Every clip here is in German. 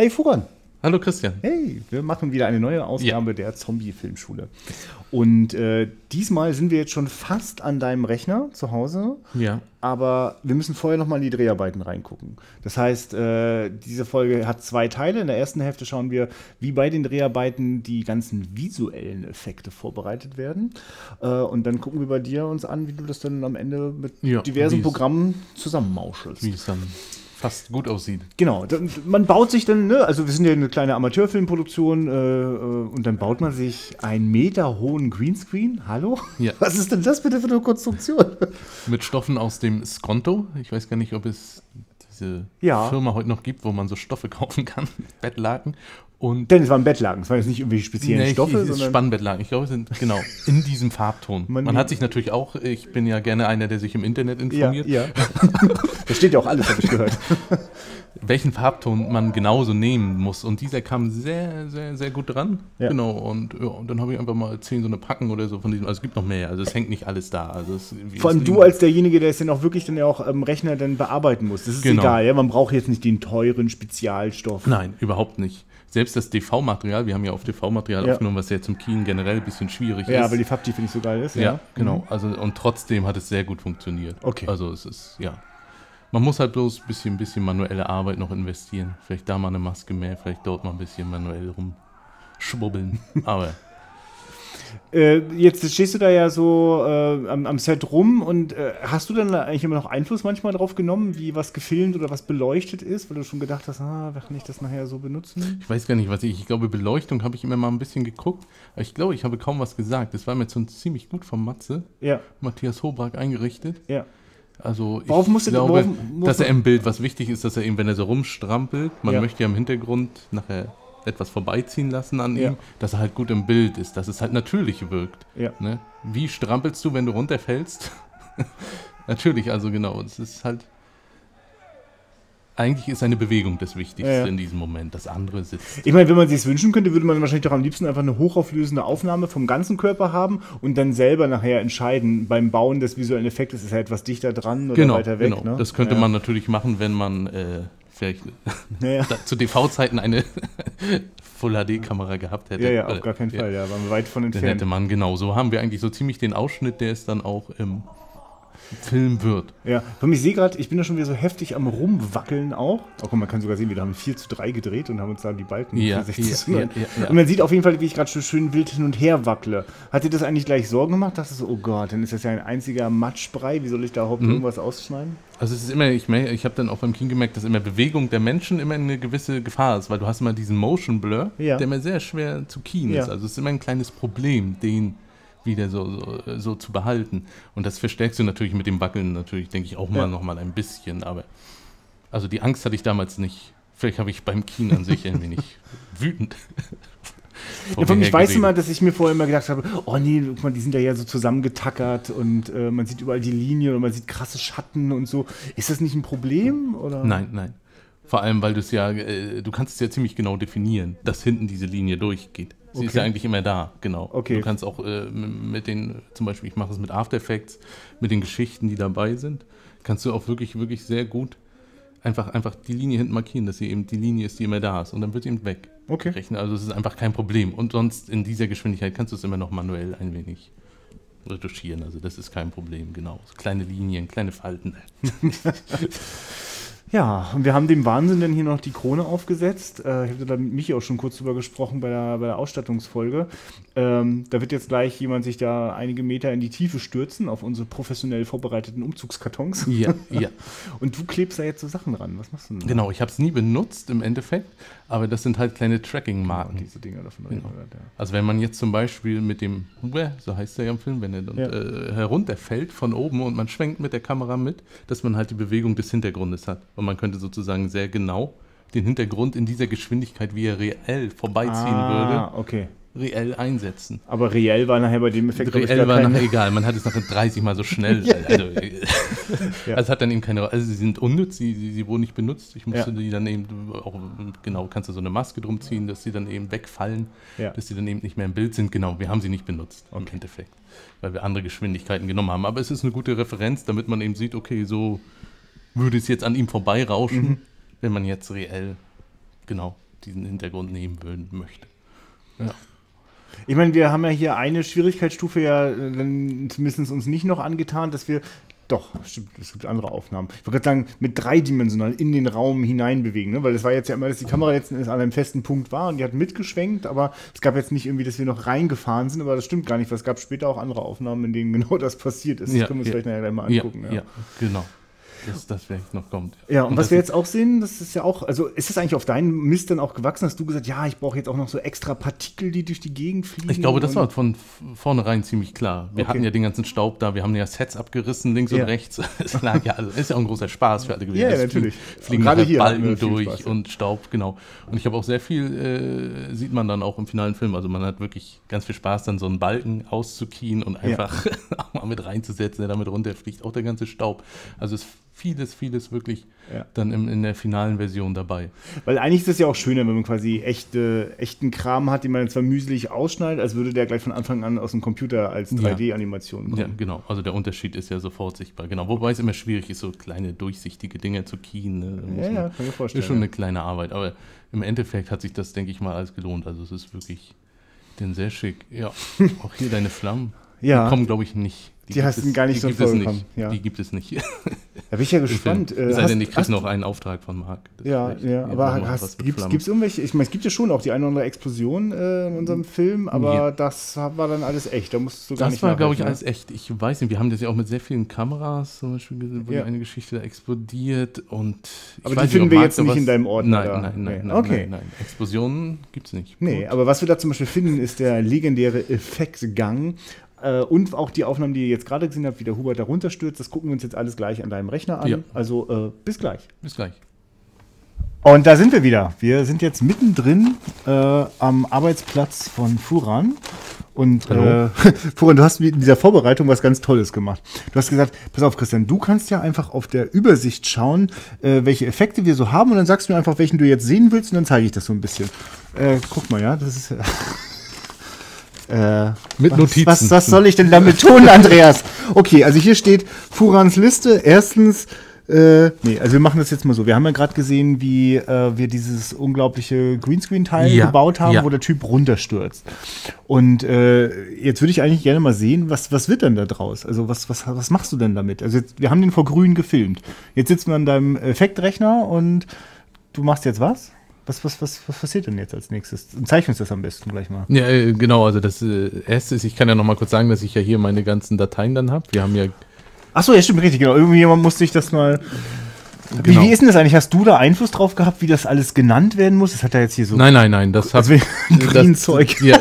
Hey Furan. Hallo Christian. Hey, wir machen wieder eine neue Ausgabe der Zombie-Filmschule. Und diesmal sind wir jetzt schon fast an deinem Rechner zu Hause. Ja. Aber wir müssen vorher nochmal in die Dreharbeiten reingucken. Das heißt, diese Folge hat zwei Teile. In der ersten Hälfte schauen wir, wie bei den Dreharbeiten die ganzen visuellen Effekte vorbereitet werden. Und dann gucken wir bei dir uns an, wie du das dann am Ende mit diversen Programmen zusammenmauschelst. Wie es dann fast gut aussieht. Genau, man baut sich dann, ne, also wir sind ja eine kleine Amateurfilmproduktion und dann baut man sich einen Meter hohen Greenscreen. Hallo? Ja. Was ist denn das bitte für eine Konstruktion? Mit Stoffen aus dem Skonto. Ich weiß gar nicht, ob es diese Firma heute noch gibt, wo man so Stoffe kaufen kann. Bettlaken. Und denn es waren Bettlaken, es waren jetzt nicht irgendwelche speziellen Stoffe, sondern Spannbettlaken. Ich glaube, es sind, genau, in diesem Farbton. Man hat sich natürlich auch, ich bin ja gerne einer, der sich im Internet informiert. Ja, ja. Da steht ja auch alles, habe ich gehört. Welchen Farbton man genauso nehmen muss. Und dieser kam sehr, sehr, sehr gut dran. Ja. Genau, und, ja, und dann habe ich einfach mal 10 so eine Packen oder so von diesem. Also es gibt noch mehr, also es hängt nicht alles da. Also es, vor allem du als derjenige, der es dann auch wirklich dann ja auch am Rechner dann bearbeiten muss. Das ist egal, ja? Man braucht jetzt nicht den teuren Spezialstoff. Nein, überhaupt nicht. Selbst das DV-Material, wir haben ja auf DV-Material aufgenommen, was ja zum Kien generell ein bisschen schwierig ist. Ja, weil die Farbtiefe nicht so geil ist. Ja, genau. Also, und trotzdem hat es sehr gut funktioniert. Okay. Also es ist, man muss halt bloß ein bisschen manuelle Arbeit noch investieren. Vielleicht da mal eine Maske mehr, vielleicht dort mal ein bisschen manuell rumschwubbeln. Aber jetzt stehst du da ja so am Set rum und hast du dann eigentlich immer noch Einfluss manchmal drauf genommen, wie was gefilmt oder was beleuchtet ist, weil du schon gedacht hast, kann ich das nachher so benutzen? Ich weiß gar nicht, ich glaube, Beleuchtung habe ich immer mal ein bisschen geguckt, aber ich glaube, ich habe kaum was gesagt. Das war mir schon ziemlich gut von Matze, Matthias Hobrack, eingerichtet. Ja. Also ich glaube, dass er im Bild, was wichtig ist, dass er eben, wenn er so rumstrampelt, man möchte ja im Hintergrund nachher etwas vorbeiziehen lassen an ihm, dass er halt gut im Bild ist, dass es halt natürlich wirkt. Ja. Ne? Wie strampelst du, wenn du runterfällst? Natürlich, also genau. Es ist halt, eigentlich ist eine Bewegung das Wichtigste in diesem Moment, das andere sitzt. Ich meine, wenn man sich wünschen könnte, würde man wahrscheinlich doch am liebsten einfach eine hochauflösende Aufnahme vom ganzen Körper haben und dann selber nachher entscheiden, beim Bauen des visuellen Effektes, ist er etwas dichter dran oder weiter weg. Genau, ne? Das könnte man natürlich machen, wenn man vielleicht zu DV-Zeiten eine Full-HD-Kamera gehabt hätte. Ja, ja, auf gar keinen Fall, da waren wir weit von entfernt. Dann hätte man, genau, so haben wir eigentlich so ziemlich den Ausschnitt, der ist dann auch im Film wird. Ja, ich sehe gerade, ich bin da schon wieder so heftig am Rumwackeln auch. Guck mal, man kann sogar sehen, wir haben 4:3 gedreht und haben uns da die Balken 60 zu 100. Und man sieht auf jeden Fall, wie ich gerade so schön wild hin und her wackle. Hat dir das eigentlich gleich Sorgen gemacht? Dass es, oh Gott, dann ist das ja ein einziger Matschbrei. Wie soll ich da überhaupt irgendwas ausschneiden? Also es ist immer, ich habe dann auch beim Kino gemerkt, dass immer Bewegung der Menschen immer eine gewisse Gefahr ist, weil du hast immer diesen Motion Blur, der immer sehr schwer zu kien ist. Also es ist immer ein kleines Problem, den wieder so zu behalten. Und das verstärkst du natürlich mit dem Wackeln natürlich, denke ich, auch mal nochmal ein bisschen. Aber also die Angst hatte ich damals nicht. Vielleicht habe ich beim Kino an sich ein wenig wütend. Ich weiß immer, dass ich mir vorher immer gedacht habe, oh nee, guck mal, die sind da ja so zusammengetackert und man sieht überall die Linien und man sieht krasse Schatten und so. Ist das nicht ein Problem? Oder? Nein, nein. Vor allem, weil du es ja, du kannst es ja ziemlich genau definieren, dass hinten diese Linie durchgeht. Sie ist ja eigentlich immer da, genau. Okay. Du kannst auch mit den, zum Beispiel, ich mache es mit After Effects, mit den Geschichten, die dabei sind, kannst du auch wirklich, wirklich sehr gut einfach die Linie hinten markieren, dass sie eben die Linie ist, die immer da ist. Und dann wird sie eben weg. Okay. Also es ist einfach kein Problem. Und sonst in dieser Geschwindigkeit kannst du es immer noch manuell ein wenig retuschieren. Also das ist kein Problem, genau. So kleine Linien, kleine Falten. Ja, und wir haben dem Wahnsinn dann hier noch die Krone aufgesetzt. Ich habe da mit Michi auch schon kurz drüber gesprochen bei der Ausstattungsfolge. Da wird jetzt gleich jemand sich da einige Meter in die Tiefe stürzen auf unsere professionell vorbereiteten Umzugskartons. Ja, ja. Und du klebst da jetzt so Sachen ran. Was machst du denn da? Genau, ich habe es nie benutzt im Endeffekt, aber das sind halt kleine Tracking-Marken. Genau, diese Dinger davon. Genau. Also wenn man jetzt zum Beispiel mit dem Hubert, so heißt er ja im Film, wenn er dann, herunterfällt von oben und man schwenkt mit der Kamera mit, dass man halt die Bewegung des Hintergrundes hat. Und man könnte sozusagen sehr genau den Hintergrund in dieser Geschwindigkeit, wie er reell vorbeiziehen würde, reell einsetzen. Aber reell war nachher bei dem Effekt... Reell war nachher egal, man hat es nachher 30 Mal so schnell. Also hat dann eben keine... Also sie sind unnütz, sie wurden nicht benutzt. Ich musste die dann eben auch... Genau, kannst du so eine Maske drum ziehen, dass sie dann eben wegfallen, dass sie dann eben nicht mehr im Bild sind. Genau, wir haben sie nicht benutzt im Endeffekt, weil wir andere Geschwindigkeiten genommen haben. Aber es ist eine gute Referenz, damit man eben sieht, okay, so... würde es jetzt an ihm vorbeirauschen, wenn man jetzt reell, genau, diesen Hintergrund nehmen möchte. Ja. Ich meine, wir haben ja hier eine Schwierigkeitsstufe ja zumindest uns nicht noch angetan, dass wir, doch, stimmt, es gibt andere Aufnahmen. Ich würde gerade sagen, mit dreidimensional in den Raum hineinbewegen, ne? Weil das war jetzt ja immer, dass die Kamera jetzt an einem festen Punkt war und die hat mitgeschwenkt, aber es gab jetzt nicht irgendwie, dass wir noch reingefahren sind, aber das stimmt gar nicht, weil es gab später auch andere Aufnahmen, in denen genau das passiert ist. Ja, das können wir uns vielleicht nachher gleich mal angucken. Ja, ja, genau. Dass das vielleicht noch kommt. Ja, und was wir jetzt auch sehen, das ist ja auch, also ist das eigentlich auf deinen Mist dann auch gewachsen? Hast du gesagt, ja, ich brauche jetzt auch noch so extra Partikel, die durch die Gegend fliegen? Ich glaube, das war von vornherein ziemlich klar. Wir hatten ja den ganzen Staub da, wir haben ja Sets abgerissen, links und rechts. Es lag ja, also ist ja auch ein großer Spaß für alle gewesen. Ja, natürlich. Fliegen gerade hier Balken durch Spaß, und Staub, genau. Und ich habe auch sehr viel, sieht man dann auch im finalen Film, also man hat wirklich ganz viel Spaß, dann so einen Balken auszukien und einfach auch mal mit reinzusetzen, der damit runterfliegt, auch der ganze Staub. Also es vieles wirklich dann in der finalen Version dabei. Weil eigentlich ist es ja auch schöner, wenn man quasi echten Kram hat, den man zwar mühselig ausschneidet, als würde der gleich von Anfang an aus dem Computer als 3D-Animation kommen. Ja, genau. Also der Unterschied ist ja sofort sichtbar. Genau. Wobei es immer schwierig ist, so kleine, durchsichtige Dinge zu keyen. Ne? Ja, kann ich mir vorstellen. Ist schon eine kleine Arbeit. Aber im Endeffekt hat sich das, denke ich mal, alles gelohnt. Also es ist wirklich denn sehr schick. Ja, auch hier deine Flammen. Ja. Die kommen, glaube ich, nicht. Die hast du gar nicht so vorgekommen. Ja. Die gibt es nicht. Da bin ich ja gespannt. Es sei denn, ich kriege noch einen Auftrag von Marc. Ja, ja, aber gibt es irgendwelche, ich meine, es gibt ja schon auch die eine oder andere Explosion in unserem Film, aber das war dann alles echt, da musstest du gar nicht nachdenken. Das war, glaube ich, alles echt. Ich weiß nicht, wir haben das ja auch mit sehr vielen Kameras zum Beispiel gesehen, wo eine Geschichte da explodiert und... Aber die finden wir jetzt nicht in deinem Ordner. Nein, Explosionen gibt es nicht. Nee, aber was wir da zum Beispiel finden, ist der legendäre Effektgang. Und auch die Aufnahmen, die ihr jetzt gerade gesehen habt, wie der Hubert da runterstürzt, das gucken wir uns jetzt alles gleich an deinem Rechner an. Ja. Also bis gleich. Bis gleich. Und da sind wir wieder. Wir sind jetzt mittendrin am Arbeitsplatz von Furan. Und Furan, du hast in dieser Vorbereitung was ganz Tolles gemacht. Du hast gesagt, pass auf Christian, du kannst ja einfach auf der Übersicht schauen, welche Effekte wir so haben. Und dann sagst du mir einfach, welchen du jetzt sehen willst und dann zeige ich das so ein bisschen. Guck mal, ja, das ist... mit Notizen. Was soll ich denn damit tun, Andreas? Okay, also hier steht Furans Liste. Erstens, also wir machen das jetzt mal so. Wir haben ja gerade gesehen, wie wir dieses unglaubliche Greenscreen-Teil gebaut haben, wo der Typ runterstürzt. Und jetzt würde ich eigentlich gerne mal sehen, was wird denn da draus? Also was machst du denn damit? Also jetzt, wir haben den vor grün gefilmt. Jetzt sitzen wir an deinem Effektrechner und du machst jetzt was? Was passiert denn jetzt als nächstes? Zeichne uns das am besten gleich mal. Ja, genau, also das Erste ist, ich kann ja noch mal kurz sagen, dass ich ja hier meine ganzen Dateien dann habe. Wir haben ja... Achso, ja stimmt, richtig, genau. Irgendjemand musste ich das mal... Genau. Wie ist denn das eigentlich? Hast du da Einfluss drauf gehabt, wie das alles genannt werden muss? Das hat er jetzt hier so... Nein, das hat... Green-Zeug. Ja.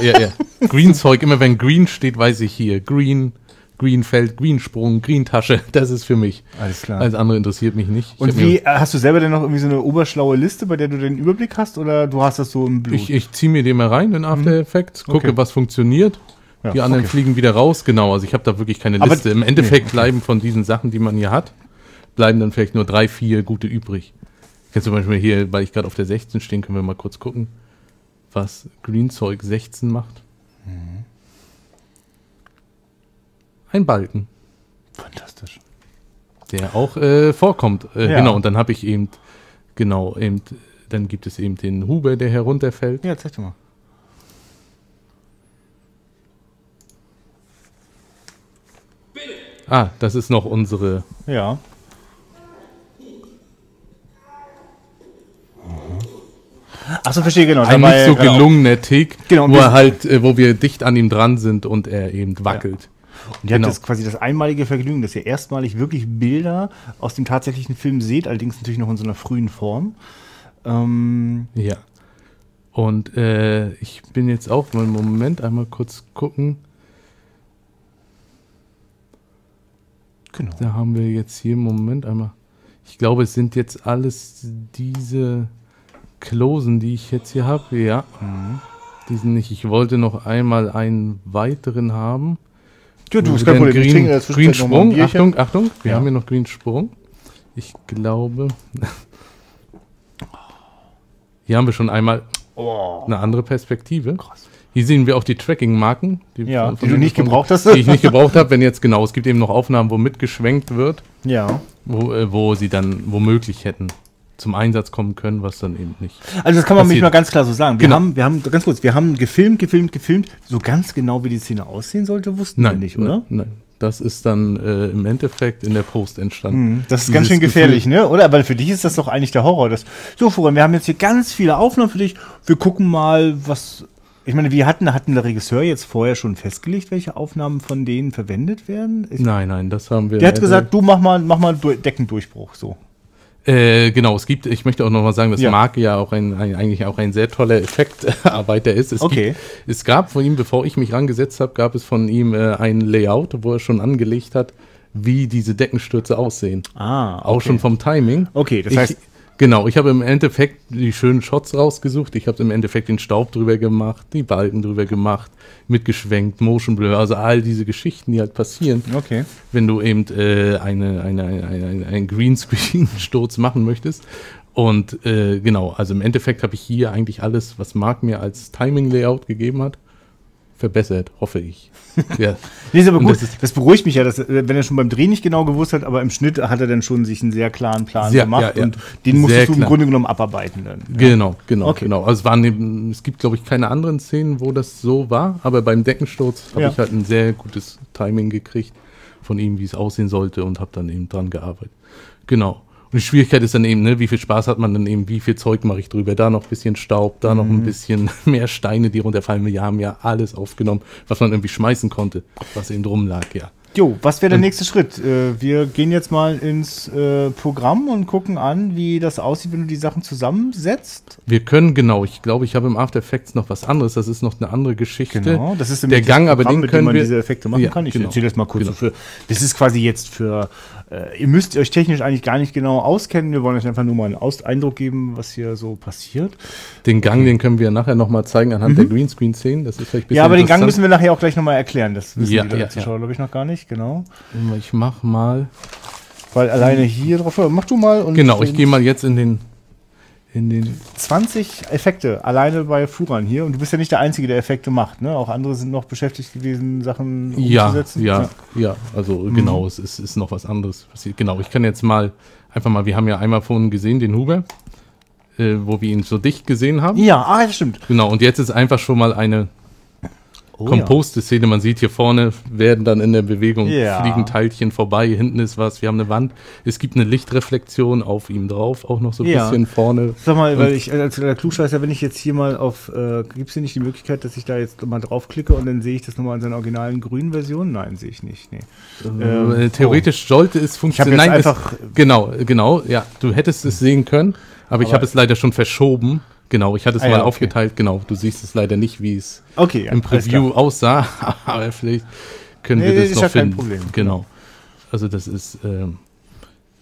Green-Zeug, immer wenn Green steht, weiß ich hier. Green... Greenfeld, Greensprung, Greentasche, das ist für mich. Alles klar. Alles andere interessiert mich nicht. Und wie, hast du selber denn noch irgendwie so eine oberschlaue Liste, bei der du den Überblick hast oder du hast das so im Blut? Ich ziehe mir den mal rein in After Effects, gucke, was funktioniert. Ja, die anderen fliegen wieder raus, genau. Also ich habe da wirklich keine Liste. Im Endeffekt bleiben von diesen Sachen, die man hier hat, bleiben dann vielleicht nur 3, 4 gute übrig. Ich kann zum Beispiel hier, weil ich gerade auf der 16 stehen, können wir mal kurz gucken, was Greenzeug 16 macht. Mhm. Ein Balken. Fantastisch. Der auch vorkommt. Genau, und dann habe ich eben, dann gibt es eben den Hubert, der herunterfällt. Ja, zeig dir mal. Bitte. Ah, das ist noch unsere... Ja. Achso, verstehe, genau. Ein nicht so gelungener Tick, genau, wo er halt, wo wir dicht an ihm dran sind und er eben wackelt. Ja. Und ihr habt jetzt quasi das einmalige Vergnügen, dass ihr erstmalig wirklich Bilder aus dem tatsächlichen Film seht, allerdings natürlich noch in so einer frühen Form. Ja. Und ich bin jetzt auch mal einen Moment einmal kurz gucken. Genau. Da haben wir jetzt hier im Moment einmal. Ich glaube, es sind jetzt alles diese Klosen, die ich jetzt hier habe. Ja. Mhm. Die sind nicht. Ich wollte noch einmal einen weiteren haben. Ja, du, es kein Problem. Greensprung, Achtung, wir haben hier noch Greensprung. Ich glaube, hier haben wir schon einmal eine andere Perspektive. Krass. Hier sehen wir auch die Tracking-Marken, die du nicht gebraucht hast. Die ich nicht gebraucht habe, wenn jetzt, genau, es gibt eben noch Aufnahmen, wo mitgeschwenkt wird, wo sie dann womöglich hätten zum Einsatz kommen können, was dann eben nicht. Also das kann man nämlich mal ganz klar so sagen. Wir haben gefilmt. So ganz genau, wie die Szene aussehen sollte, wussten wir nicht, oder? Nein. Das ist dann im Endeffekt in der Post entstanden. Das ist ganz schön gefährlich, ne? Oder? Aber für dich ist das doch eigentlich der Horror. Das so, Furan, wir haben jetzt hier ganz viele Aufnahmen für dich. Wir gucken mal, was... Ich meine, wir hatten der Regisseur jetzt vorher schon festgelegt, welche Aufnahmen von denen verwendet werden? Nein, das haben wir... Der hat gesagt, du mach mal einen Deckendurchbruch, so. Genau, es gibt, ich möchte auch nochmal sagen, dass Marc ja auch eigentlich auch ein sehr toller Effektarbeiter ist. Es gab von ihm, bevor ich mich rangesetzt habe, gab es von ihm ein Layout, wo er schon angelegt hat, wie diese Deckenstürze aussehen. Ah, okay. Auch schon vom Timing. Okay, das heißt... Ich habe im Endeffekt die schönen Shots rausgesucht. Ich habe im Endeffekt den Staub drüber gemacht, die Balken drüber gemacht, mitgeschwenkt, Motion Blur, also all diese Geschichten, die halt passieren. Okay. Wenn du eben einen Greenscreen-Sturz machen möchtest. Und also im Endeffekt habe ich hier eigentlich alles, was Marc mir als Timing-Layout gegeben hat, verbessert, hoffe ich. Ja. Nee, ist aber gut. Das beruhigt mich ja, dass, wenn er schon beim Dreh nicht genau gewusst hat, aber im Schnitt hat er dann schon sich einen sehr klaren Plan gemacht und den musstest du im Grunde genommen abarbeiten dann. Ja. Genau. Also es gibt, glaube ich, keine anderen Szenen, wo das so war, aber beim Deckensturz habe ich halt ein sehr gutes Timing gekriegt von ihm, wie es aussehen sollte und habe dann eben dran gearbeitet. Genau. Und die Schwierigkeit ist dann eben, ne, wie viel Spaß hat man dann eben, wie viel Zeug mache ich drüber, da noch ein bisschen Staub, da noch ein bisschen mehr Steine, die runterfallen. Wir haben ja alles aufgenommen, was man irgendwie schmeißen konnte, was eben drum lag, Jo, was wäre der nächste Schritt? Wir gehen jetzt mal ins Programm und gucken an, wie das aussieht, wenn du die Sachen zusammensetzt. Wir können, ich glaube, ich habe im After Effects noch was anderes, das ist noch eine andere Geschichte. Genau, das ist der Gang, aber den können wir... man diese Effekte machen kann. Ich erzähle das mal kurz. So das ist quasi jetzt für... ihr müsst euch technisch eigentlich gar nicht genau auskennen. Wir wollen euch einfach nur mal einen Eindruck geben, was hier so passiert. Den Gang, den können wir nachher nochmal zeigen anhand der Greenscreen-Szenen. Das ist vielleicht ein bisschen aber den Gang müssen wir nachher auch gleich nochmal erklären. Das wissen die Zuschauer, glaube ich, noch gar nicht. Genau. Ich mach mal. Weil alleine hier drauf... Mach du mal. Und ich gehe mal jetzt in den 20 Effekte alleine bei Furan hier. Und du bist ja nicht der Einzige, der Effekte macht, ne? Auch andere sind noch beschäftigt gewesen, Sachen umzusetzen. Es ist noch was anderes passiert. Genau, ich kann jetzt mal einfach mal, wir haben ja einmal vorhin gesehen, den Hubert, wo wir ihn so dicht gesehen haben. Ja, das stimmt. Genau, und jetzt ist einfach schon mal eine komposte Szene. Man sieht hier vorne, werden dann in der Bewegung fliegen Teilchen vorbei, hinten ist was, wir haben eine Wand, es gibt eine Lichtreflexion auf ihm drauf, auch noch so ein bisschen vorne. Sag mal, weil ich als Klugscheißer, wenn ich jetzt hier mal auf, gibt es hier nicht die Möglichkeit, dass ich da jetzt mal draufklicke und dann sehe ich das nochmal in seiner originalen grünen Version? Nein, sehe ich nicht. Nee. Theoretisch sollte es funktionieren. Ich habe jetzt einfach... Genau, du hättest es sehen können, aber ich habe es leider schon verschoben. Genau, ich hatte es mal aufgeteilt, du siehst es leider nicht, wie es im Preview aussah, aber vielleicht können wir das noch finden. Kein Problem. Genau, also das ist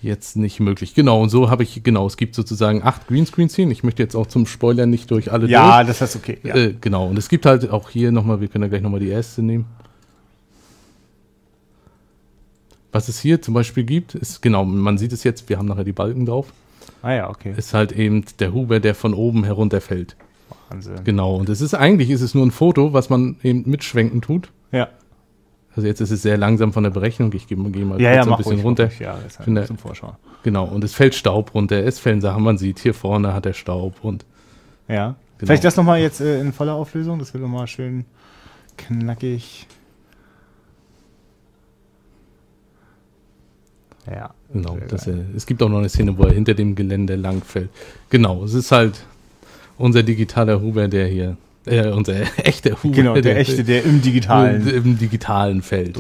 jetzt nicht möglich. Genau, und so habe ich, es gibt sozusagen 8 Greenscreen-Szenen, ich möchte jetzt auch zum Spoilern nicht durch alle durch. Das ist okay. Ja. Genau, und es gibt halt auch hier nochmal, wir können ja gleich nochmal die erste nehmen. Was es hier zum Beispiel gibt, ist, man sieht es jetzt, wir haben nachher die Balken drauf. Ist halt eben der Hubert, der von oben herunterfällt. Wahnsinn. Genau, und eigentlich ist es nur ein Foto, was man eben mitschwenken tut. Ja. Also jetzt ist es sehr langsam von der Berechnung. Ich gehe mal so ein bisschen runter. Das ist halt zum Vorschau. Genau, und es fällt Staub runter, es fällen Sachen, man sieht, hier vorne hat er Staub und... Ja, vielleicht das nochmal jetzt in voller Auflösung, das wird nochmal schön knackig... Ja. Genau, es gibt auch noch eine Szene, wo er hinter dem Gelände langfällt. Genau, es ist halt unser digitaler Hubert, der hier, unser echter Hubert. Genau, der echte, der im digitalen fällt.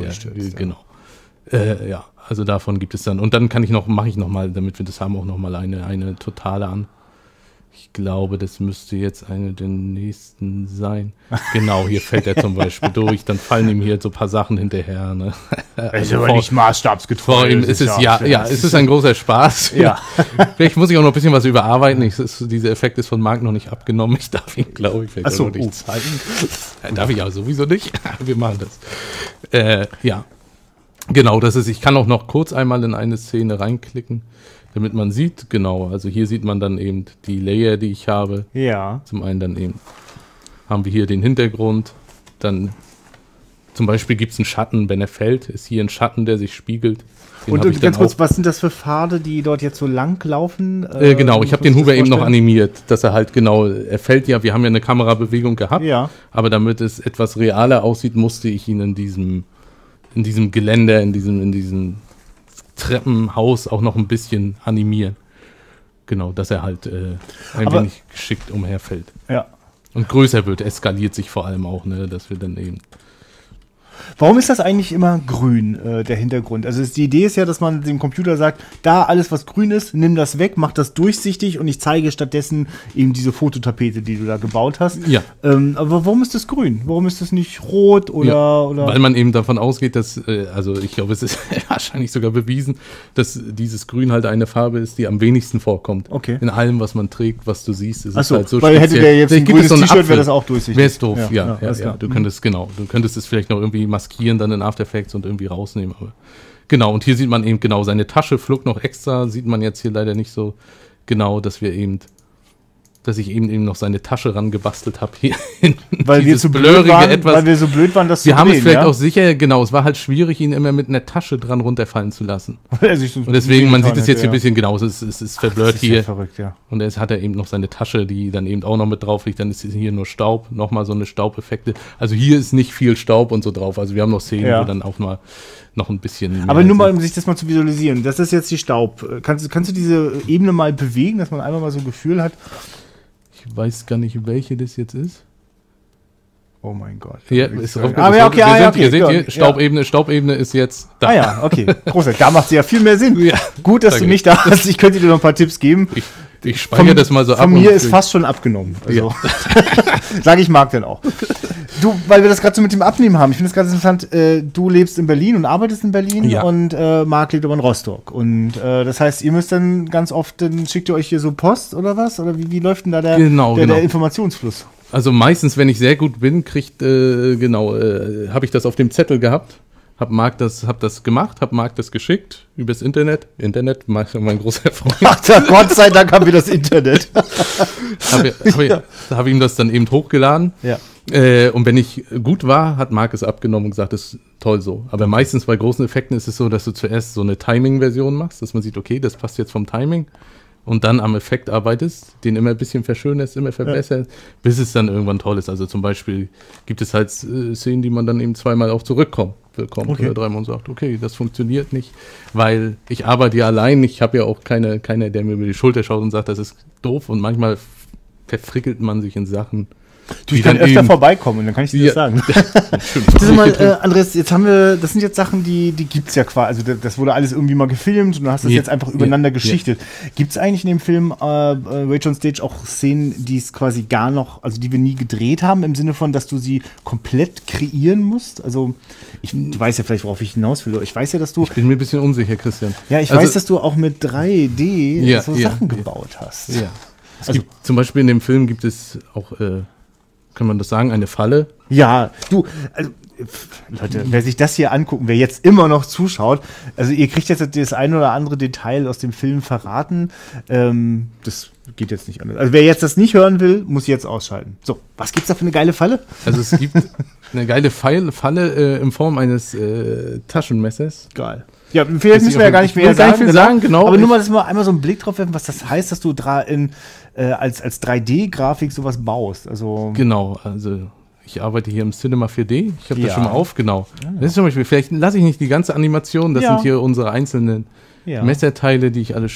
Also davon gibt es dann. Und dann mache ich nochmal, damit wir das haben, auch nochmal eine totale an. Ich glaube, das müsste jetzt eine der nächsten sein. Genau, hier fällt er zum Beispiel durch, dann fallen ihm hier so ein paar Sachen hinterher. Ne? Also aber nicht maßstabsgetreu. Vor ihm ist es es ist ein großer Spaß. Ja. Vielleicht muss ich auch noch ein bisschen was überarbeiten. Dieser Effekt ist von Marc noch nicht abgenommen. Ich darf ihn, glaube ich, vielleicht auch noch nicht zeigen. Darf ich aber sowieso nicht. Wir machen das. Genau, das ist. Ich kann auch noch kurz einmal in eine Szene reinklicken. Damit man sieht, also hier sieht man dann eben die Layer, die ich habe. Ja. Zum einen dann eben haben wir hier den Hintergrund, dann Zum Beispiel gibt es einen Schatten, wenn er fällt, ist hier ein Schatten, der sich spiegelt. Und ganz kurz, was sind das für Pfade, die dort jetzt so lang laufen? Genau, ich habe den Hubert eben noch animiert, dass er halt genau, er fällt ja, wir haben ja eine Kamerabewegung gehabt, ja. Aber damit es etwas realer aussieht, musste ich ihn in diesem Geländer, in diesem Treppenhaus auch noch ein bisschen animieren. Genau, dass er halt ein wenig geschickt umherfällt. Ja. Und größer wird, eskaliert sich vor allem auch, ne, dass wir dann eben... Warum ist das eigentlich immer grün, der Hintergrund? Also die Idee ist ja, dass man dem Computer sagt, da alles, was grün ist, nimm das weg, mach das durchsichtig und ich zeige stattdessen eben diese Fototapete, die du da gebaut hast. Ja. Aber warum ist das grün? Warum ist das nicht rot oder... Ja, oder? Weil man eben davon ausgeht, dass, also ich glaube, es ist wahrscheinlich sogar bewiesen, dass dieses Grün halt eine Farbe ist, die am wenigsten vorkommt. Okay. In allem, was man trägt, was du siehst, ist es halt so speziell. Weil hätte der jetzt ein grünes T-Shirt, wäre das auch durchsichtig. Wäre es doof, ja. Du könntest, genau, du könntest es vielleicht noch irgendwie maskieren dann in After Effects und irgendwie rausnehmen. Aber genau, und hier sieht man eben genau seine Tasche, flog noch extra, sieht man jetzt hier leider nicht so genau, dass wir eben, dass ich eben noch seine Tasche rangebastelt habe hier. Weil wir so blöd waren, das wir haben es vielleicht auch sicher, genau, es war halt schwierig, ihn immer mit einer Tasche dran runterfallen zu lassen. Und deswegen, man sieht es jetzt hier ein bisschen, genau, es ist verblurrt hier. Verrückt, ja. Und jetzt hat er eben noch seine Tasche, die dann eben auch noch mit drauf liegt, dann ist hier nur Staub, nochmal so eine Staubeffekte. Also hier ist nicht viel Staub und so drauf, also wir haben noch Szenen, wo dann auch mal noch ein bisschen... Aber nur mal, um sich das mal zu visualisieren, das ist jetzt die Staub. Kannst du diese Ebene mal bewegen, dass man einmal mal so ein Gefühl hat? Ich weiß gar nicht, welche das jetzt ist. Oh mein Gott. Ja, ist drauf. Aber ja, okay, ihr seht hier, Staubebene ist jetzt da. Ah ja, okay. Großartig. Da macht es ja viel mehr Sinn. Ja. Gut, dass du mich da hast. Ich könnte dir noch ein paar Tipps geben. Ich speichere das mal so ab. Von mir ist fast schon abgenommen. Also. Ja. Sage ich Marc denn auch. Du, weil wir das gerade so mit dem Abnehmen haben. Ich finde es ganz interessant. Du lebst in Berlin und arbeitest in Berlin und Marc lebt aber in Rostock. Und das heißt, ihr müsst dann ganz oft, dann schickt ihr euch hier so Post oder was? Oder wie läuft denn da der Informationsfluss? Also meistens, wenn ich sehr gut bin, habe ich das auf dem Zettel gehabt, hab Marc das geschickt übers Internet. Internet, mein großer Freund. Ach, Gott sei Dank haben wir das Internet. Hab ihm das dann eben hochgeladen. Ja. Und wenn ich gut war, hat Marc es abgenommen und gesagt, das ist toll so. Aber meistens bei großen Effekten ist es so, dass du zuerst so eine Timing-Version machst, dass man sieht, okay, das passt jetzt vom Timing. Und dann am Effekt arbeitest, den immer ein bisschen verschönerst, immer verbessert, bis es dann irgendwann toll ist. Also zum Beispiel gibt es halt Szenen, die man dann eben zweimal auch zurückkommt oder dreimal und sagt, okay, das funktioniert nicht, weil ich arbeite ja allein, ich habe ja auch keiner, der mir über die Schulter schaut und sagt, das ist doof, und manchmal verfrickelt man sich in Sachen. Ich kann öfter vorbeikommen und dann kann ich dir das sagen. Das ist mal, Andreas, jetzt haben wir, das sind jetzt Sachen, die gibt es ja quasi, also das wurde alles irgendwie mal gefilmt und du hast das jetzt einfach übereinander geschichtet. Gibt es eigentlich in dem Film Rage on Stage auch Szenen, die es quasi gar noch, also die wir nie gedreht haben, im Sinne von, dass du sie komplett kreieren musst? Also du weißt ja vielleicht, worauf ich hinaus will, ich weiß ja, dass du... Ich bin mir ein bisschen unsicher, Christian. Ja, ich weiß, dass du auch mit 3D so Sachen gebaut hast. Ja. Es gibt, zum Beispiel in dem Film gibt es auch... Kann man das sagen? Eine Falle? Ja, du, also, Leute, wer sich das hier angucken, wer jetzt immer noch zuschaut, also ihr kriegt jetzt das ein oder andere Detail aus dem Film verraten, das geht jetzt nicht anders. Also wer jetzt das nicht hören will, muss jetzt ausschalten. So, was gibt's da für eine geile Falle? Also es gibt eine geile Falle in Form eines Taschenmessers. Geil. Ja, vielleicht müssen wir ja gar nicht mehr sagen, genau. Aber nur mal, dass wir einmal so einen Blick drauf werfen, was das heißt, dass du als 3D-Grafik sowas baust. Also genau, also ich arbeite hier im Cinema 4D. Ich habe das schon mal aufgenommen. Ja. Das ist zum Beispiel, vielleicht lasse ich nicht die ganze Animation, das sind hier unsere einzelnen Messerteile, die ich alle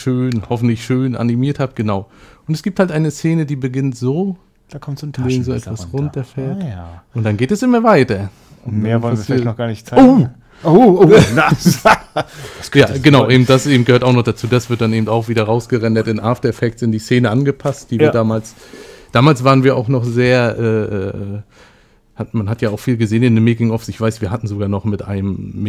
hoffentlich schön animiert habe, genau. Und es gibt halt eine Szene, die beginnt so, da kommt so ein Taschenmesser, so etwas runterfällt. Ah, ja. Und dann geht es immer weiter. Und mehr wollen wir vielleicht noch gar nicht zeigen. Oh, genau, eben das eben gehört auch noch dazu. Das wird dann eben auch wieder rausgerendert in After Effects, in die Szene angepasst, die wir damals waren wir auch noch sehr, man hat ja auch viel gesehen in den Making-ofs. Ich weiß, wir hatten sogar noch mit einem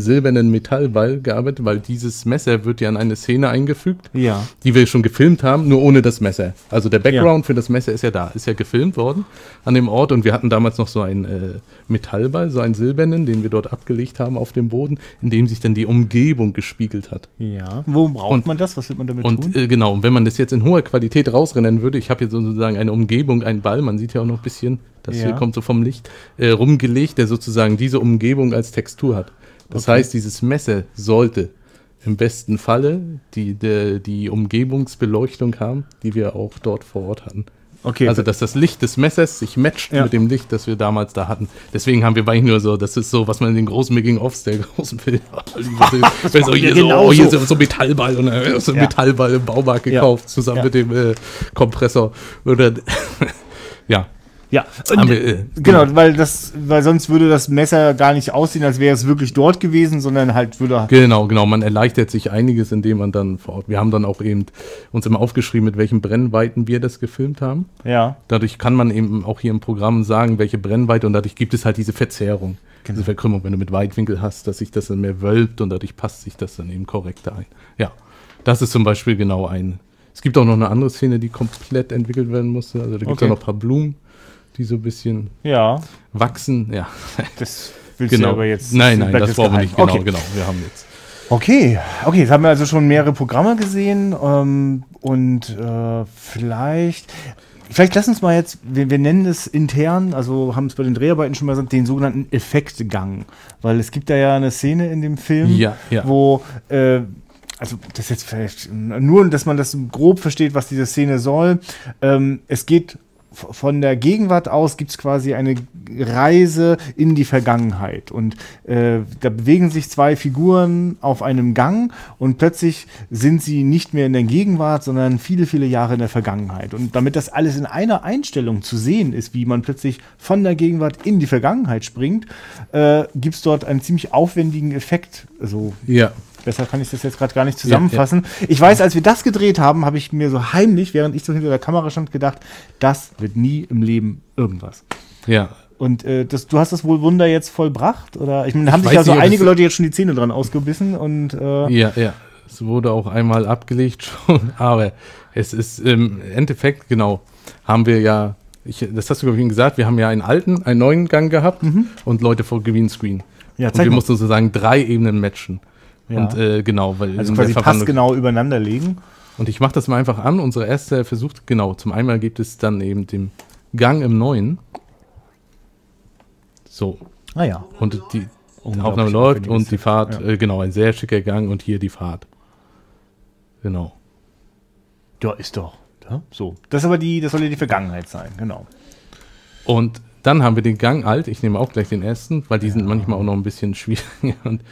silbernen Metallball gearbeitet, weil dieses Messer wird ja in eine Szene eingefügt, die wir schon gefilmt haben, nur ohne das Messer. Also der Background für das Messer ist ja da, ist ja gefilmt worden an dem Ort. Und wir hatten damals noch so einen Metallball, so einen silbernen, den wir dort abgelegt haben auf dem Boden, in dem sich dann die Umgebung gespiegelt hat. Ja, wo braucht man das? Was wird man damit tun? Genau, und wenn man das jetzt in hoher Qualität rausrennen würde, ich habe jetzt sozusagen eine Umgebung, einen Ball, man sieht ja auch noch ein bisschen... das hier kommt so vom Licht, rumgelegt, der sozusagen diese Umgebung als Textur hat. Das heißt, dieses Messer sollte im besten Falle die Umgebungsbeleuchtung haben, die wir auch dort vor Ort hatten. Okay. Also, dass das Licht des Messers sich matcht mit dem Licht, das wir damals da hatten. Deswegen haben wir eigentlich nur so, das ist so, was man in den großen Making-Offs der großen Filme hier so Metallball und so Metallball im Baumarkt gekauft, zusammen mit dem Kompressor. Oder ja, und, genau, weil sonst würde das Messer gar nicht aussehen, als wäre es wirklich dort gewesen, sondern halt würde... Genau, man erleichtert sich einiges, indem man dann vor Ort... Wir haben dann auch eben uns immer aufgeschrieben, mit welchen Brennweiten wir das gefilmt haben. Ja. Dadurch kann man eben auch hier im Programm sagen, welche Brennweite, und dadurch gibt es halt diese Verzerrung, diese Verkrümmung, wenn du mit Weitwinkel hast, dass sich das dann mehr wölbt und dadurch passt sich das dann eben korrekter ein. Ja, das ist zum Beispiel genau ein... Es gibt auch noch eine andere Szene, die komplett entwickelt werden musste. Also da gibt es auch noch ein paar Blumen, die so ein bisschen wachsen. Ja. Das willst du aber jetzt... Nein, das brauchen wir nicht. Genau. Wir haben jetzt... Okay, jetzt haben wir also schon mehrere Programme gesehen Vielleicht lass uns mal jetzt, wir nennen es intern, also haben es bei den Dreharbeiten schon mal gesagt, den sogenannten Effektgang. Weil es gibt da ja eine Szene in dem Film, wo... Also das jetzt vielleicht nur, dass man das grob versteht, was diese Szene soll. Es geht von der Gegenwart aus, gibt es quasi eine Reise in die Vergangenheit. Und da bewegen sich zwei Figuren auf einem Gang und plötzlich sind sie nicht mehr in der Gegenwart, sondern viele, viele Jahre in der Vergangenheit. Und damit das alles in einer Einstellung zu sehen ist, wie man plötzlich von der Gegenwart in die Vergangenheit springt, gibt es dort einen ziemlich aufwendigen Effekt. Also, besser kann ich das jetzt gerade gar nicht zusammenfassen. Ja. Ich weiß, als wir das gedreht haben, habe ich mir so heimlich, während ich so hinter der Kamera stand, gedacht, das wird nie im Leben irgendwas. Ja. Und du hast das wohl Wunder jetzt vollbracht? Oder? Ich meine, da haben sich ja so einige Leute jetzt schon die Zähne dran ausgebissen. Und, es wurde auch einmal abgelegt schon. Aber es ist im Endeffekt, haben wir ja, das hast du, glaube ich, gesagt, wir haben ja einen alten, einen neuen Gang gehabt und Leute vor Greenscreen. Ja, und wir mussten sozusagen 3 Ebenen matchen. Ja. Und weil also quasi passgenau übereinander legen. Und ich mache das mal einfach an. Unsere erste Versuch, zum einmal gibt es dann eben den Gang im Neuen. So. Ah ja. Und die Aufnahme läuft und die Fahrt, ein sehr schicker Gang und hier die Fahrt. Genau. Ja, ist doch. Ja? So. Das soll ja die Vergangenheit sein, genau. Und dann haben wir den Gang alt. Ich nehme auch gleich den ersten, weil die sind manchmal auch noch ein bisschen schwierig. Und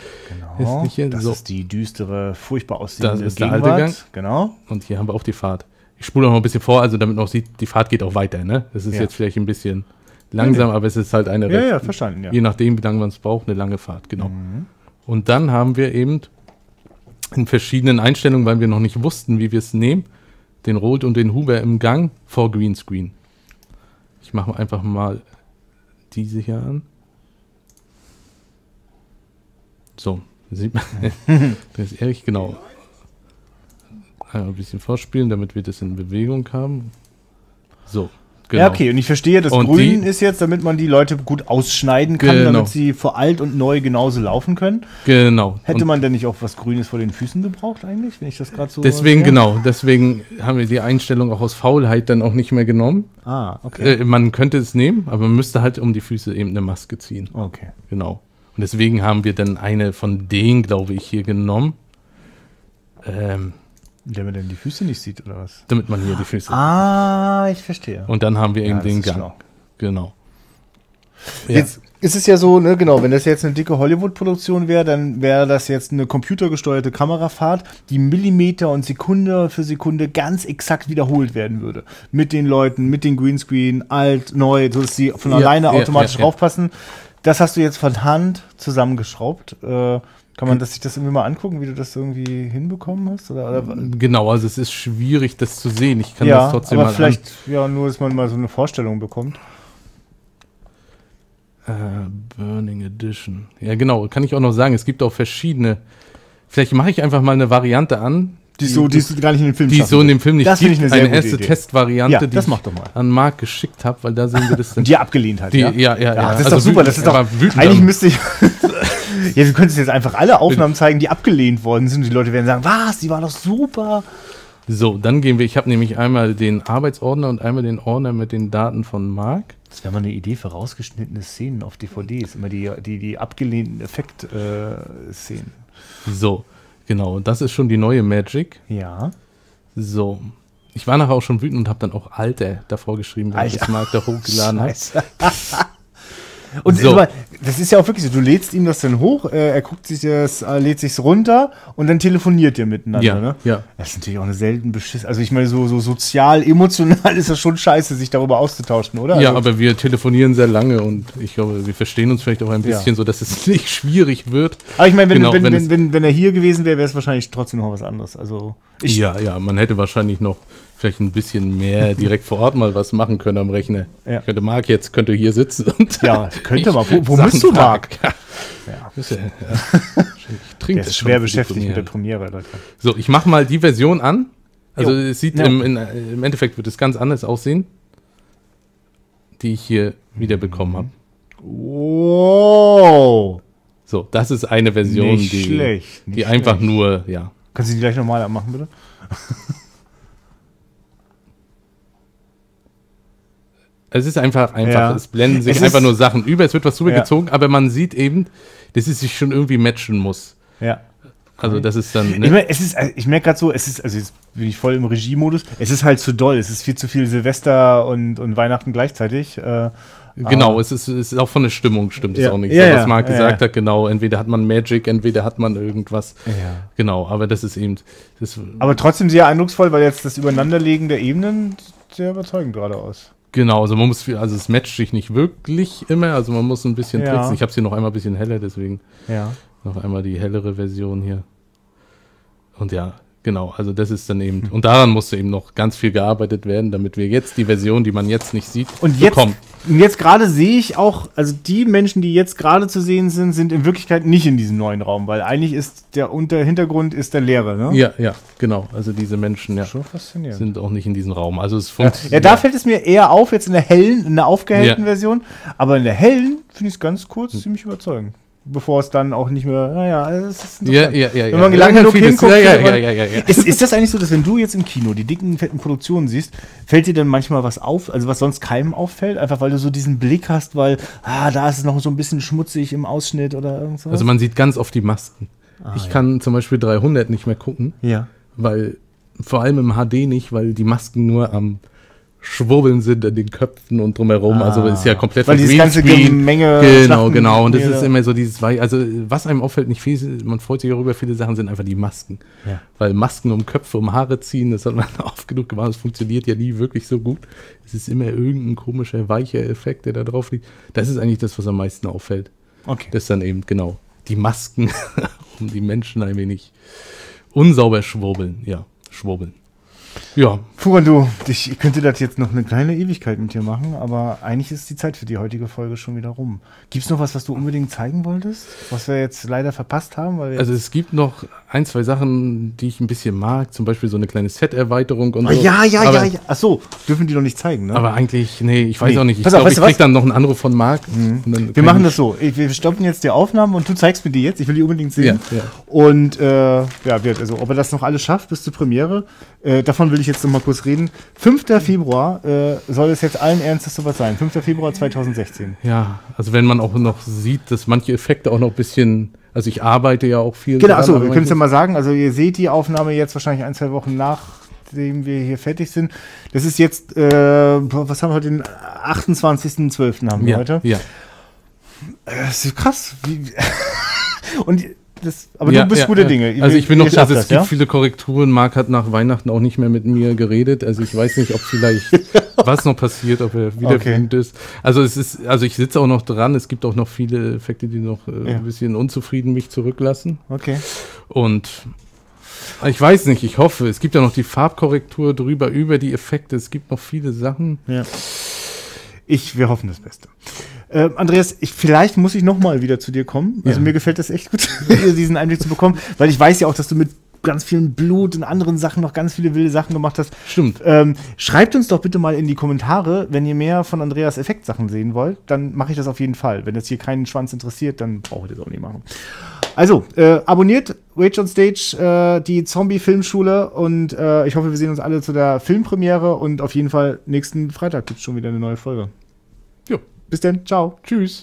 ist nicht das ist die düstere, furchtbar aussehende Gegenwart. Das ist der alte Gang. Genau. Und hier haben wir auch die Fahrt. Ich spule noch ein bisschen vor, also damit man auch sieht, die Fahrt geht auch weiter. Ne? Das ist jetzt vielleicht ein bisschen langsam, aber es ist halt eine... Ja, verstanden. Ja. Je nachdem, wie lange man es braucht, eine lange Fahrt. Genau. Mhm. Und dann haben wir eben in verschiedenen Einstellungen, weil wir noch nicht wussten, wie wir es nehmen, den Roth und den Hubert im Gang vor Greenscreen. Ich mache einfach mal... diese hier an. So, sieht man. Das ist ehrlich, genau. Ein bisschen vorspielen, damit wir das in Bewegung haben. So, genau. Ja, okay, und ich verstehe, das Grün ist jetzt, damit man die Leute gut ausschneiden kann, damit sie vor alt und neu genauso laufen können. Genau. Hätte man denn nicht auch was Grünes vor den Füßen gebraucht eigentlich, wenn ich das gerade so... Deswegen, deswegen haben wir die Einstellung auch aus Faulheit dann auch nicht mehr genommen. Ah, okay. Man könnte es nehmen, aber man müsste halt um die Füße eben eine Maske ziehen. Okay. Genau. Und deswegen haben wir dann eine von denen, glaube ich, hier genommen. Damit man denn die Füße nicht sieht, oder was? Damit man hier die Füße... Ah, ich verstehe. Und dann haben wir eben den Gang. Schlau. Genau. Ja. Jetzt ist es ja so, wenn das jetzt eine dicke Hollywood-Produktion wäre, dann wäre das jetzt eine computergesteuerte Kamerafahrt, die Millimeter und Sekunde für Sekunde ganz exakt wiederholt werden würde. Mit den Leuten, mit den Greenscreen, alt, neu, sodass sie von alleine automatisch draufpassen. Das hast du jetzt von Hand zusammengeschraubt. Kann man sich das irgendwie mal angucken, wie du das irgendwie hinbekommen hast? Oder? Genau, also es ist schwierig, das zu sehen. Ich kann das trotzdem mal... nur, dass man mal so eine Vorstellung bekommt. Burning Edition. Ja, genau, kann ich auch noch sagen, es gibt auch verschiedene... Vielleicht mache ich einfach mal eine Variante an. Die gar nicht in dem Film schaffen. Die so in dem Film nicht gibt. Das finde ich eine sehr gute erste Idee. Testvariante, die ich an Marc geschickt habe, weil da sehen wir das dann. Die er abgelehnt hat, das ist also doch super, das ist doch... Eigentlich müsste ich... Ja, wir können jetzt einfach alle Aufnahmen zeigen, die abgelehnt worden sind. Die Leute werden sagen, was, die war doch super. So, dann gehen wir, ich habe nämlich einmal den Arbeitsordner und einmal den Ordner mit den Daten von Marc. Das wäre mal eine Idee für rausgeschnittene Szenen auf DVDs, immer die abgelehnten Effekt-Szenen. So, genau, und das ist schon die neue Magic. Ja. So, ich war nachher auch schon wütend und habe dann auch alte davor geschrieben, weil ich das Marc da hochgeladen habe. Und so. Das ist ja auch wirklich so, du lädst ihm das dann hoch, er guckt sich das, lädt sich's runter und dann telefoniert ihr miteinander, ja, ne? Ja. Das ist natürlich auch eine selten beschiss. Also ich meine, so sozial, emotional ist das schon scheiße, sich darüber auszutauschen, oder? Ja, also, aber wir telefonieren sehr lange und ich glaube, wir verstehen uns vielleicht auch ein bisschen, ja, so, dass es nicht schwierig wird. Aber ich meine, wenn er hier gewesen wäre, wäre es wahrscheinlich trotzdem noch was anderes. Also ja, man hätte wahrscheinlich noch vielleicht ein bisschen mehr direkt vor Ort mal was machen können am Rechner. Ja. Marc jetzt könnte hier sitzen. Und ja, könnte mal. Wo bist du, Marc? Ja. Ja. Ja. Ich trinke. Der ist schwer beschäftigt mit der Premiere, Leute. So, ich mache mal die Version an. Also es sieht im Endeffekt wird es ganz anders aussehen, die ich hier wiederbekommen habe. Wow. So, das ist eine Version, die einfach nur, ja. Kannst du die gleich nochmal anmachen, bitte? Es ist einfach, ja, es blenden sich einfach nur Sachen über, es wird was drüber gezogen, aber man sieht eben, dass es sich schon irgendwie matchen muss. Ja. Also das ist dann, ne? Ich merke gerade so, also jetzt bin ich voll im Regiemodus, es ist halt zu doll, es ist viel zu viel Silvester und Weihnachten gleichzeitig. Genau, es ist auch von der Stimmung, stimmt es auch nicht. Ja, was Marc gesagt hat, genau, entweder hat man Magic, entweder hat man irgendwas. Ja. Genau, aber das ist eben... Aber trotzdem sehr eindrucksvoll, weil jetzt das Übereinanderlegen der Ebenen sehr überzeugend gerade aus. Genau, also man muss es matcht sich nicht wirklich immer, also man muss ein bisschen tricksen. Ich habe es hier noch einmal ein bisschen heller, deswegen noch einmal die hellere Version hier. Und ja, genau, also das ist dann eben, und daran musste eben noch ganz viel gearbeitet werden, damit wir jetzt die Version, die man jetzt nicht sieht, bekommen. Und jetzt gerade sehe ich auch, also die Menschen, die jetzt gerade zu sehen sind, sind in Wirklichkeit nicht in diesem neuen Raum, weil eigentlich ist der Hintergrund ist der leere, ne? Ja, genau. Also diese Menschen, schon faszinierend, sind auch nicht in diesem Raum. Also es funktioniert. Ja, da fällt es mir eher auf, jetzt in der aufgehellten Version, aber in der hellen finde ich es ganz kurz ziemlich überzeugend. Bevor es dann auch nicht mehr, es ist wenn man lange genug hinguckt. Ist das eigentlich so, dass wenn du jetzt im Kino die dicken, fetten Produktionen siehst, fällt dir dann manchmal was auf, also was sonst keinem auffällt, einfach weil du so diesen Blick hast, weil, da ist es noch so ein bisschen schmutzig im Ausschnitt oder irgendwas? Also man sieht ganz oft die Masken. Ich kann zum Beispiel 300 nicht mehr gucken, weil, vor allem im HD nicht, weil die Masken nur am Schwurbeln sind in den Köpfen und drumherum, also ist ja komplett weil dieses ganze Menge. Genau, und das ist immer so dieses, also was einem auffällt, nicht viel, man freut sich darüber, viele Sachen sind einfach die Masken, weil Masken um Köpfe, um Haare ziehen, das hat man oft genug gemacht, das funktioniert ja nie wirklich so gut, es ist immer irgendein komischer, weicher Effekt, der da drauf liegt, das ist eigentlich das, was am meisten auffällt, das dann eben, genau, die Masken, um die Menschen ein wenig unsauber schwurbeln. Ja. Furan, ich könnte das jetzt noch eine kleine Ewigkeit mit dir machen, aber eigentlich ist die Zeit für die heutige Folge schon wieder rum. Gibt es noch was du unbedingt zeigen wolltest, was wir jetzt leider verpasst haben? Also es gibt noch ein, zwei Sachen, die ich ein bisschen mag, zum Beispiel so eine kleine Set-Erweiterung und so. Ja. Ach so, dürfen die doch nicht zeigen, ne? Aber eigentlich, nee, ich weiß auch nicht. Ich glaube, ich krieg dann noch einen Anruf von Marc. Wir machen das so. Wir stoppen jetzt die Aufnahmen und du zeigst mir die jetzt. Ich will die unbedingt sehen. Ja. Und also, ob er das noch alles schafft bis zur Premiere, davon will ich jetzt noch mal kurz reden. 5. Februar soll es jetzt allen Ernstes sowas sein. 5. Februar 2016. Ja, also wenn man auch noch sieht, dass manche Effekte auch noch ein bisschen... Also ich arbeite ja auch viel. Genau, achso, wir können es ja mal sagen. Also ihr seht die Aufnahme jetzt wahrscheinlich 1, 2 Wochen nachdem wir hier fertig sind. Das ist jetzt, was haben wir heute? Den 28.12. haben wir heute. Ja. Das ist krass. Und... aber du bist gute Dinge. Also ich bin noch, also es gibt viele Korrekturen. Marc hat nach Weihnachten auch nicht mehr mit mir geredet. Also ich weiß nicht, ob vielleicht was noch passiert, ob er wieder wütend ist. Also es ist, also ich sitze auch noch dran. Es gibt auch noch viele Effekte, die noch ein bisschen unzufrieden mich zurücklassen. Okay. Und ich weiß nicht, ich hoffe, es gibt ja noch die Farbkorrektur drüber, über die Effekte. Es gibt noch viele Sachen. Ja. Wir hoffen das Beste. Andreas, vielleicht muss ich nochmal wieder zu dir kommen. Also mir gefällt das echt gut, diesen Einblick zu bekommen, weil ich weiß ja auch, dass du mit ganz viel Blut und anderen Sachen noch ganz viele wilde Sachen gemacht hast. Stimmt. Schreibt uns doch bitte mal in die Kommentare, wenn ihr mehr von Andreas Effektsachen sehen wollt, dann mache ich das auf jeden Fall. Wenn das hier keinen Schwanz interessiert, dann brauche ich das auch nicht machen. Also, abonniert Rage on Stage, die Zombie-Filmschule und ich hoffe, wir sehen uns alle zu der Filmpremiere und auf jeden Fall nächsten Freitag gibt es schon wieder eine neue Folge. Jo. Bis dann, ciao. Tschüss.